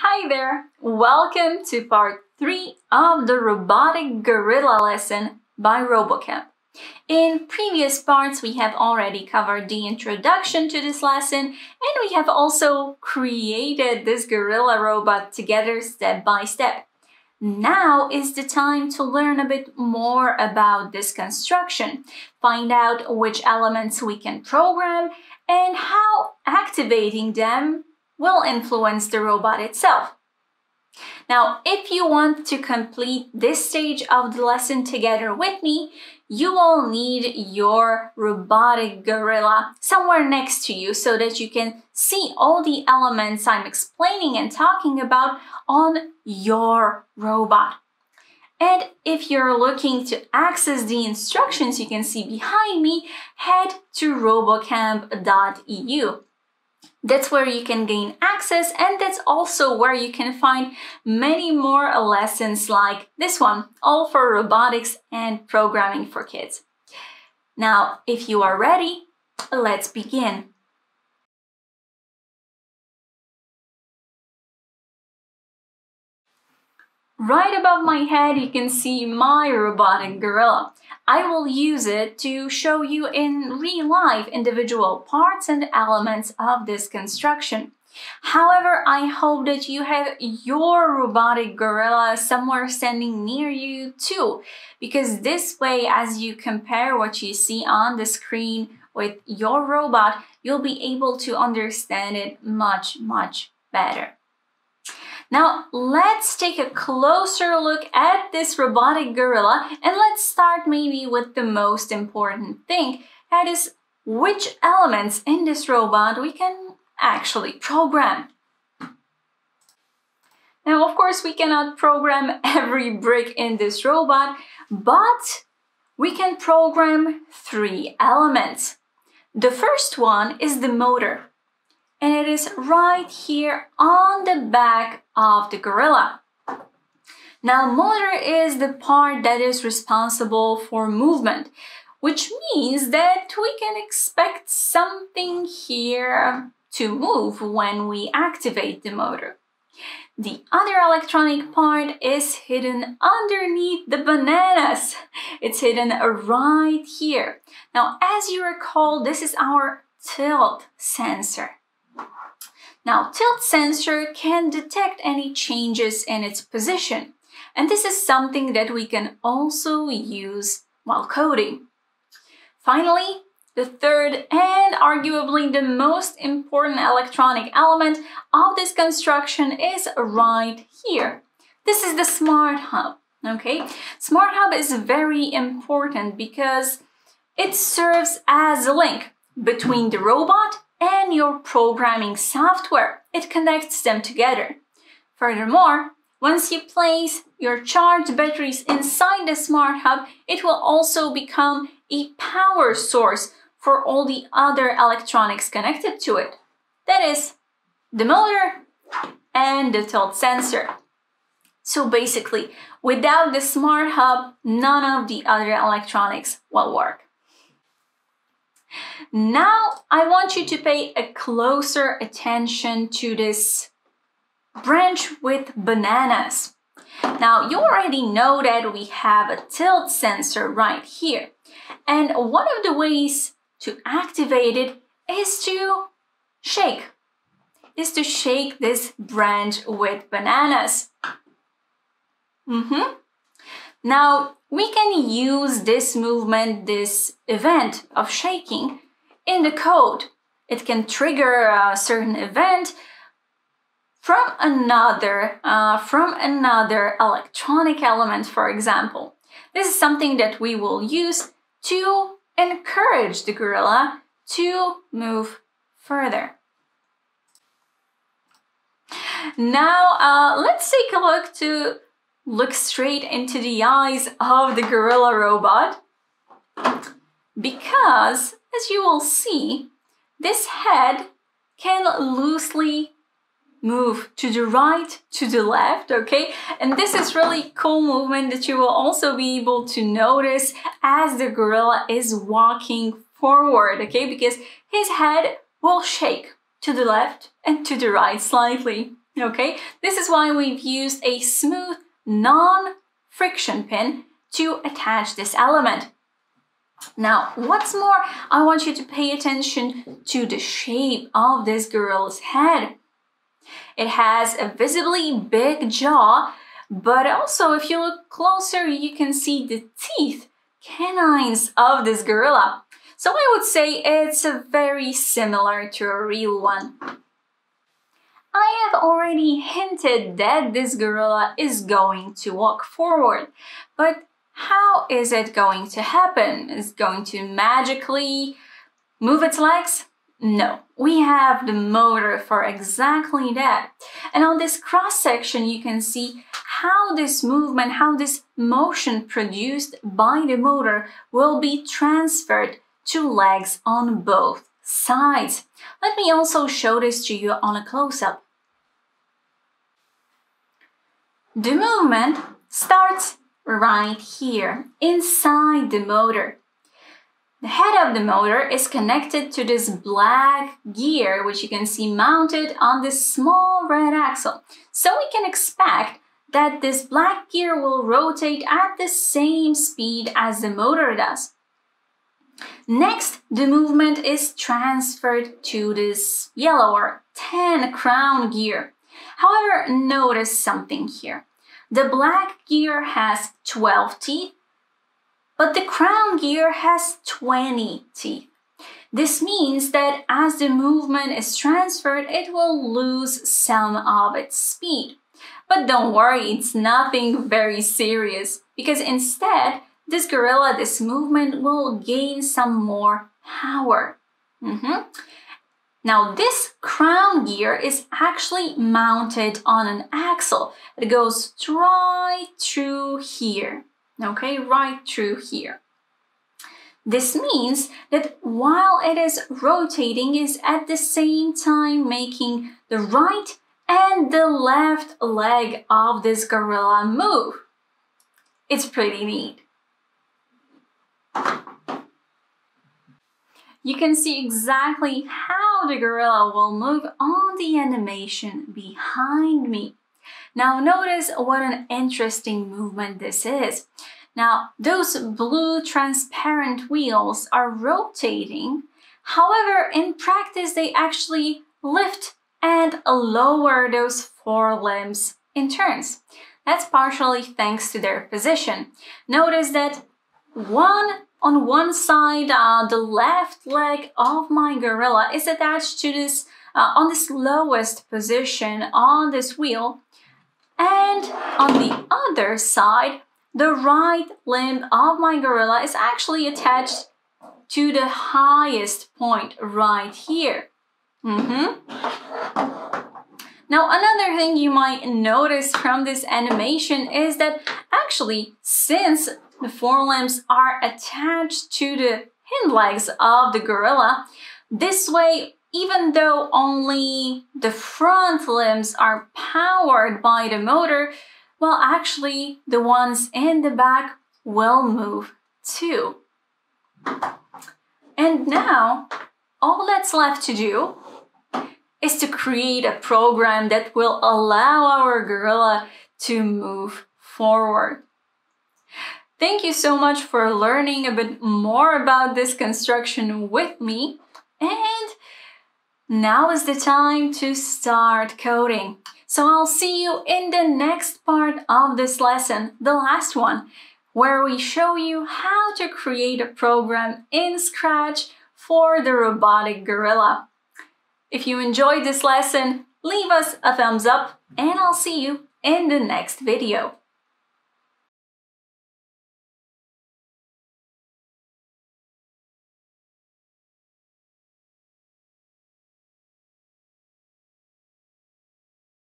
Hi there! Welcome to part 3 of the robotic gorilla lesson by RoboCamp. In previous parts, we have already covered the introduction to this lesson, and we have also created this gorilla robot together step by step. Now is the time to learn a bit more about this construction, find out which elements we can program, and how activating them will influence the robot itself. Now, if you want to complete this stage of the lesson together with me, you will need your robotic gorilla somewhere next to you so that you can see all the elements I'm explaining and talking about on your robot. And if you're looking to access the instructions you can see behind me, head to robocamp.eu. That's where you can gain access, and that's also where you can find many more lessons like this one, all for robotics and programming for kids. Now, if you are ready, let's begin. Right above my head, you can see my robotic gorilla. I will use it to show you in real life individual parts and elements of this construction. However, I hope that you have your robotic gorilla somewhere standing near you too, because this way, as you compare what you see on the screen with your robot, you'll be able to understand it much, much better. Now, let's take a closer look at this robotic gorilla, and let's start maybe with the most important thing, that is which elements in this robot we can actually program. Now, of course, we cannot program every brick in this robot, but we can program 3 elements. The first one is the motor. And it is right here on the back of the gorilla. Now, motor is the part that is responsible for movement, which means that we can expect something here to move when we activate the motor. The other electronic part is hidden underneath the bananas. It's hidden right here. Now, as you recall, this is our tilt sensor. Now, tilt sensor can detect any changes in its position, and this is something that we can also use while coding. Finally, the third and arguably the most important electronic element of this construction is right here. This is the smart hub, okay? Smart hub is very important because it serves as a link between the robot and your programming software. It connects them together. Furthermore, once you place your charged batteries inside the smart hub, it will also become a power source for all the other electronics connected to it. That is the motor and the tilt sensor. So basically, without the smart hub, none of the other electronics will work. Now, I want you to pay a closer attention to this branch with bananas. Now, you already know that we have a tilt sensor right here. And one of the ways to activate it is to shake this branch with bananas. Now, we can use this movement, this event of shaking in the code. It can trigger a certain event from another electronic element, for example. This is something that we will use to encourage the gorilla to move further. Now, let's take a look to look straight into the eyes of the gorilla robot, because as you will see, this head can loosely move to the right, to the left, okay? And this is really cool movement that you will also be able to notice as the gorilla is walking forward, okay? Because his head will shake to the left and to the right slightly. Okay, this is why we've used a smooth non-friction pin to attach this element. Now, what's more, I want you to pay attention to the shape of this girl's head. It has a visibly big jaw, but also if you look closer, you can see the teeth, canines of this gorilla. So I would say it's very similar to a real one. I have already hinted that this gorilla is going to walk forward, but how is it going to happen? Is it going to magically move its legs? No, we have the motor for exactly that. And on this cross section, you can see how this movement, how this motion produced by the motor will be transferred to legs on both sides. Let me also show this to you on a close-up. The movement starts right here, inside the motor. The head of the motor is connected to this black gear, which you can see mounted on this small red axle. So we can expect that this black gear will rotate at the same speed as the motor does. Next, the movement is transferred to this yellow or tan crown gear. However, notice something here. The black gear has 12 teeth, but the crown gear has 20 teeth. This means that as the movement is transferred, it will lose some of its speed. But don't worry, it's nothing very serious, because instead, this gorilla, this movement will gain some more power. Now, this crown gear is actually mounted on an axle. It goes right through here, okay, right through here. This means that while it is rotating, it's at the same time making the right and the left leg of this gorilla move. It's pretty neat. You can see exactly how the gorilla will move on the animation behind me. Now notice what an interesting movement this is. Now those blue transparent wheels are rotating. However, in practice, they actually lift and lower those forelimbs in turns. That's partially thanks to their position. Notice that on one side, the left leg of my gorilla is attached to this, on this lowest position on this wheel. And on the other side, the right limb of my gorilla is actually attached to the highest point right here. Now, another thing you might notice from this animation is that actually, since the forelimbs are attached to the hind legs of the gorilla, this way, even though only the front limbs are powered by the motor, well, actually, the ones in the back will move too. And now, all that's left to do is to create a program that will allow our gorilla to move forward. Thank you so much for learning a bit more about this construction with me. And now is the time to start coding. So I'll see you in the next part of this lesson, the last one, where we show you how to create a program in Scratch for the robotic gorilla. If you enjoyed this lesson, leave us a thumbs up, and I'll see you in the next video.